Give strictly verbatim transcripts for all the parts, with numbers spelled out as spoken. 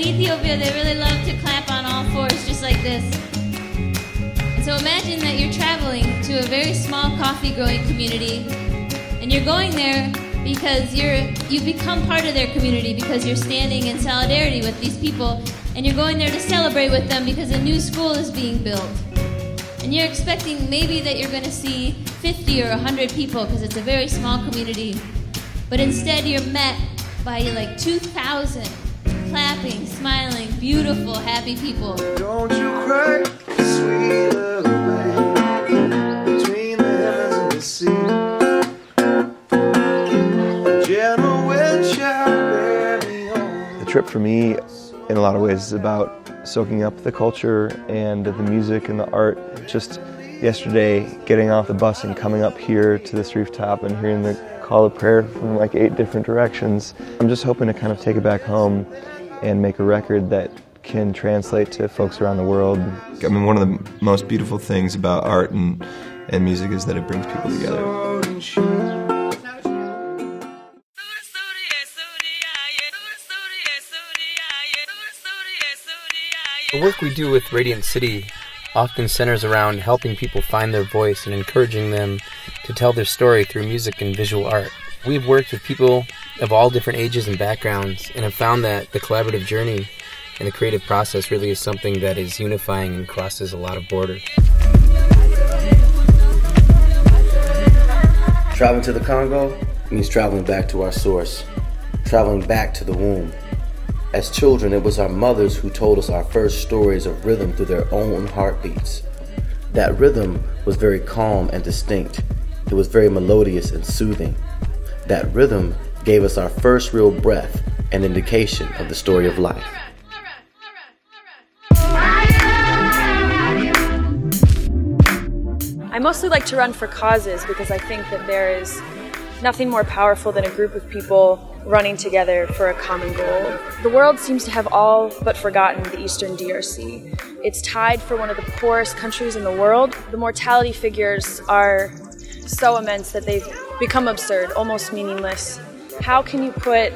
in Ethiopia, they really love to clap on all fours, just like this. And so imagine that you're traveling to a very small coffee growing community, and you're going there because you're, you've become part of their community because you're standing in solidarity with these people, and you're going there to celebrate with them because a new school is being built. And you're expecting maybe that you're going to see fifty or a hundred people because it's a very small community. But instead you're met by like two thousand clapping, smiling, beautiful, happy people. Don't you cry, sweet little baby, between the heavens and the sea. The trip for me, in a lot of ways, is about soaking up the culture and the music and the art. Just yesterday, getting off the bus and coming up here to this rooftop and hearing the call of prayer from like eight different directions. I'm just hoping to kind of take it back home and make a record that can translate to folks around the world. I mean, one of the most beautiful things about art and, and music is that it brings people together. The work we do with Radiant City often centers around helping people find their voice and encouraging them to tell their story through music and visual art. We've worked with people of all different ages and backgrounds and have found that the collaborative journey and the creative process really is something that is unifying and crosses a lot of borders. Traveling to the Congo means traveling back to our source, traveling back to the womb. As children, it was our mothers who told us our first stories of rhythm through their own heartbeats. That rhythm was very calm and distinct. It was very melodious and soothing. That rhythm gave us our first real breath, an indication of the story of life. I mostly like to run for causes because I think that there is nothing more powerful than a group of people running together for a common goal. The world seems to have all but forgotten the Eastern D R C. It's tied for one of the poorest countries in the world. The mortality figures are so immense that they've become absurd, almost meaningless. How can you put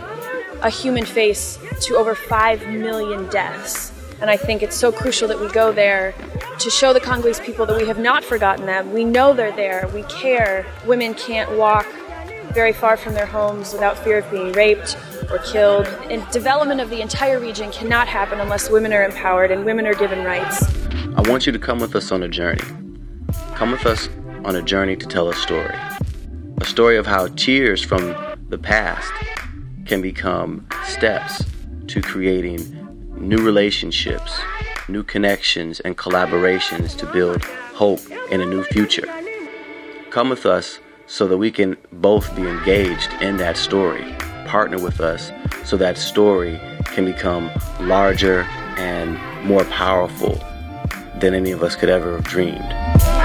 a human face to over five million deaths? And I think it's so crucial that we go there to show the Congolese people that we have not forgotten them. We know they're there, we care. Women can't walk very far from their homes without fear of being raped or killed. And development of the entire region cannot happen unless women are empowered and women are given rights. I want you to come with us on a journey. Come with us on a journey to tell a story. A story of how tears from the past can become steps to creating new relationships, new connections and collaborations to build hope in a new future. Come with us so that we can both be engaged in that story. Partner with us so that story can become larger and more powerful than any of us could ever have dreamed.